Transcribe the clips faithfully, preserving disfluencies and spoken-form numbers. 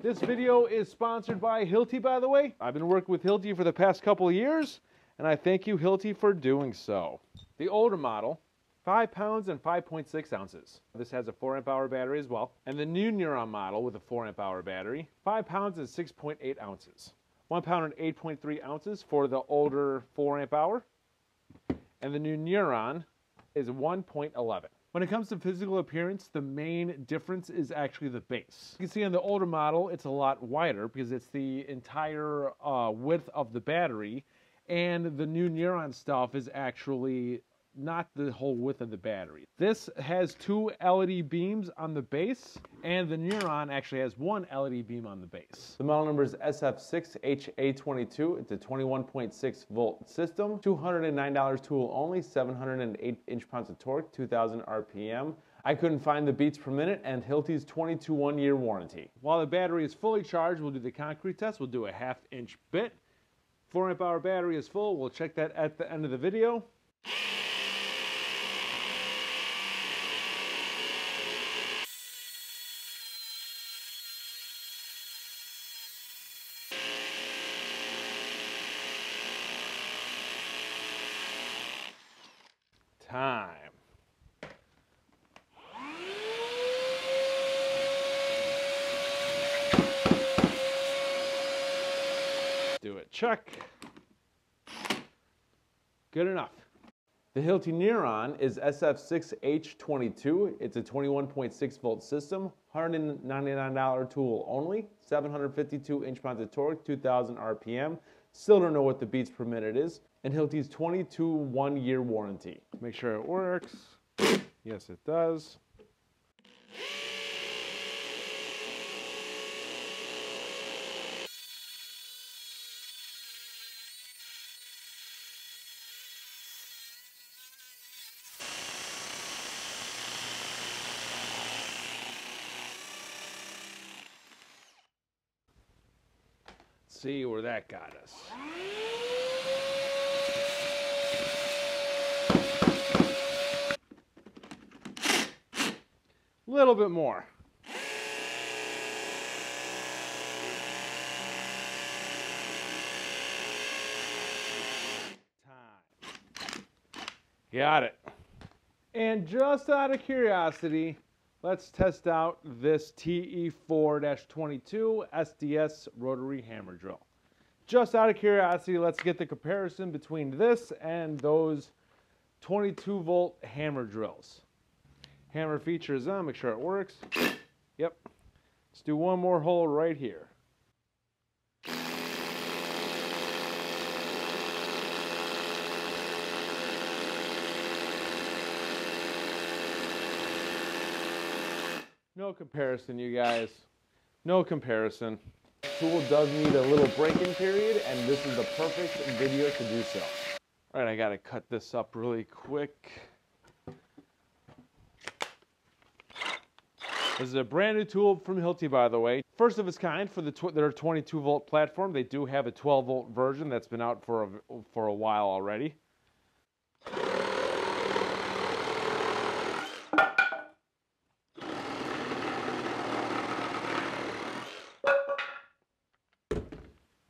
This video is sponsored by Hilti, by the way. I've been working with Hilti for the past couple of years, and I thank you, Hilti, for doing so. The older model, five pounds and five point six ounces. This has a four amp hour battery as well. And the new Nuron model with a four amp hour battery, five pounds and six point eight ounces. one pound and eight point three ounces for the older four amp hour. And the new Nuron is one point eleven. When it comes to physical appearance, the main difference is actually the base. You can see on the older model, it's a lot wider because it's the entire uh, width of the battery, and the new Nuron stuff is actually not the whole width of the battery. This has two L E D beams on the base, and the Nuron actually has one L E D beam on the base. The model number is S F six H A twenty-two. It's a twenty-one point six volt system, two hundred nine dollars tool only, seven hundred eight inch-pounds of torque, two thousand R P M. I couldn't find the beats per minute, and Hilti's twenty-two one-year warranty. While the battery is fully charged, we'll do the concrete test. We'll do a half-inch bit. four amp hour battery is full. We'll check that at the end of the video. Time. Do it. Check. Good enough. The Hilti Nuron is S F six H twenty-two. It's a twenty-one point six volt system, one hundred ninety-nine dollars tool only, seven hundred fifty-two inch-pounds of torque, two thousand R P M. Still don't know what the beats per minute is. And Hilti's twenty-two one-year warranty. Make sure it works. Yes, it does. Let's see where that got us. A little bit more. Time. Got it. And just out of curiosity, let's test out this T E four twenty-two S D S rotary hammer drill. Just out of curiosity, let's get the comparison between this and those twenty-two volt hammer drills. Hammer feature is on, make sure it works. Yep. Let's do one more hole right here. No comparison, you guys. No comparison. The tool does need a little break-in period, and this is the perfect video to do so. All right, I gotta cut this up really quick. This is a brand new tool from Hilti, by the way. First of its kind for the tw their twenty-two volt platform. They do have a twelve volt version that's been out for a, for a while already.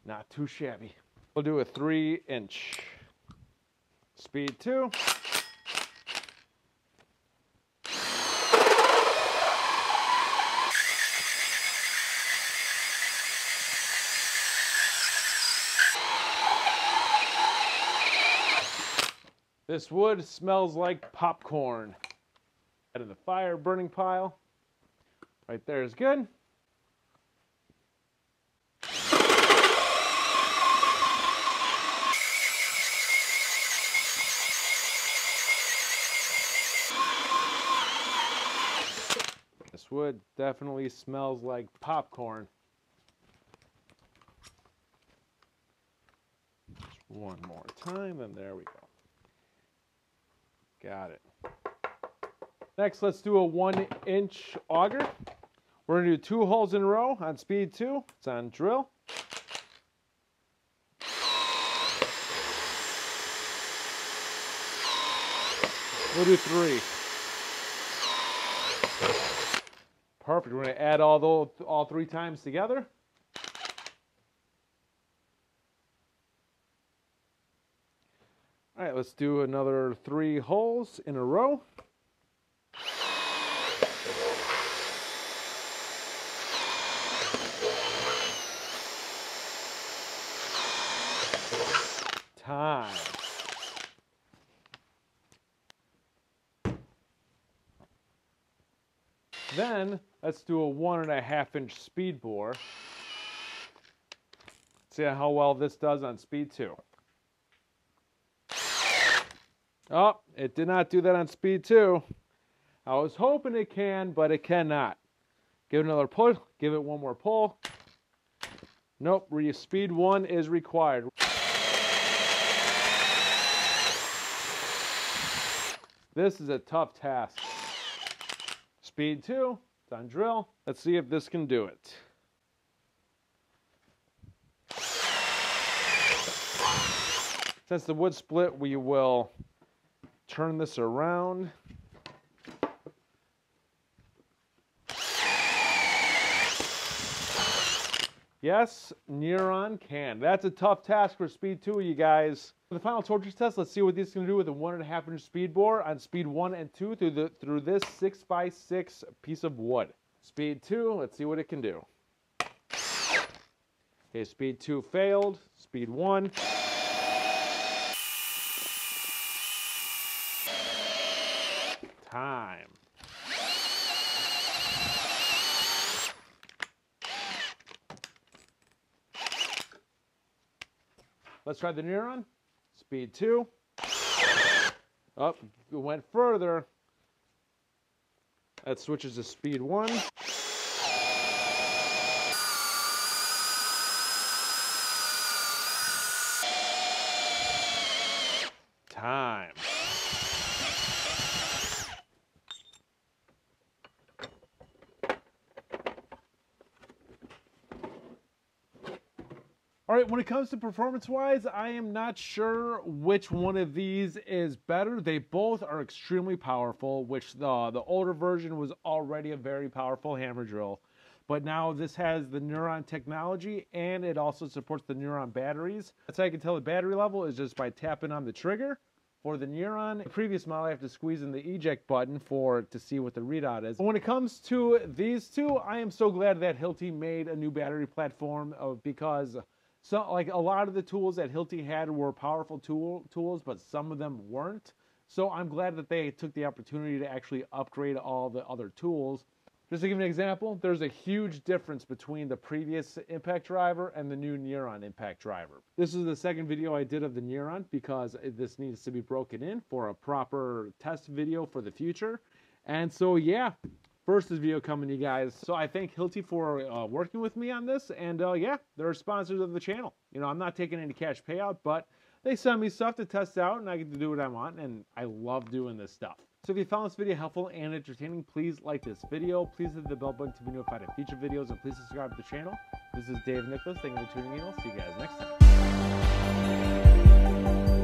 Not too shabby. We'll do a three inch. Speed two. This wood smells like popcorn. Out of the fire burning pile. Right there is good. This wood definitely smells like popcorn. Just one more time, and there we go. Got it. Next, let's do a one-inch auger. We're gonna do two holes in a row on speed two. It's on drill. We'll do three. Perfect. We're going to add all those, all three times together. All right, let's do another three holes in a row. Time. Then let's do a one and a half inch speed bore. See how well this does on speed two. Oh, it did not do that on speed two. I was hoping it can, but it cannot. Give it another pull. Give it one more pull. Nope, re speed one is required. This is a tough task. Speed two, it's on drill. Let's see if this can do it. Since the wood split, we will turn this around. Yes, Nuron can. That's a tough task for speed two, you guys. For the final torture test, let's see what this is gonna do with a one and a half inch speed bore on speed one and two through the through this six by six piece of wood. Speed two, let's see what it can do. Okay, speed two failed. Speed one. Time. Let's try the Nuron. Speed two. Up, oh, went further. That switches to speed one. Time. All right, when it comes to performance-wise, I am not sure which one of these is better. They both are extremely powerful, which the, the older version was already a very powerful hammer drill. But now this has the Nuron technology, and it also supports the Nuron batteries. That's how you can tell the battery level is just by tapping on the trigger. For the Nuron, the previous model, I have to squeeze in the eject button for to see what the readout is. When it comes to these two, I am so glad that Hilti made a new battery platform of, because so, like, a lot of the tools that Hilti had were powerful tool, tools, but some of them weren't. So I'm glad that they took the opportunity to actually upgrade all the other tools. Just to give an example, there's a huge difference between the previous impact driver and the new Nuron impact driver. This is the second video I did of the Nuron because this needs to be broken in for a proper test video for the future. And so, yeah, first is video coming, you guys. So I thank Hilti for uh, working with me on this, and uh, yeah, they're sponsors of the channel. You know, I'm not taking any cash payout, but they send me stuff to test out, and I get to do what I want, and I love doing this stuff. So if you found this video helpful and entertaining, please like this video. Please hit the bell button to be notified of future videos, and please subscribe to the channel. This is Dave Nicholas. Thank you for tuning in. I'll see you guys next time.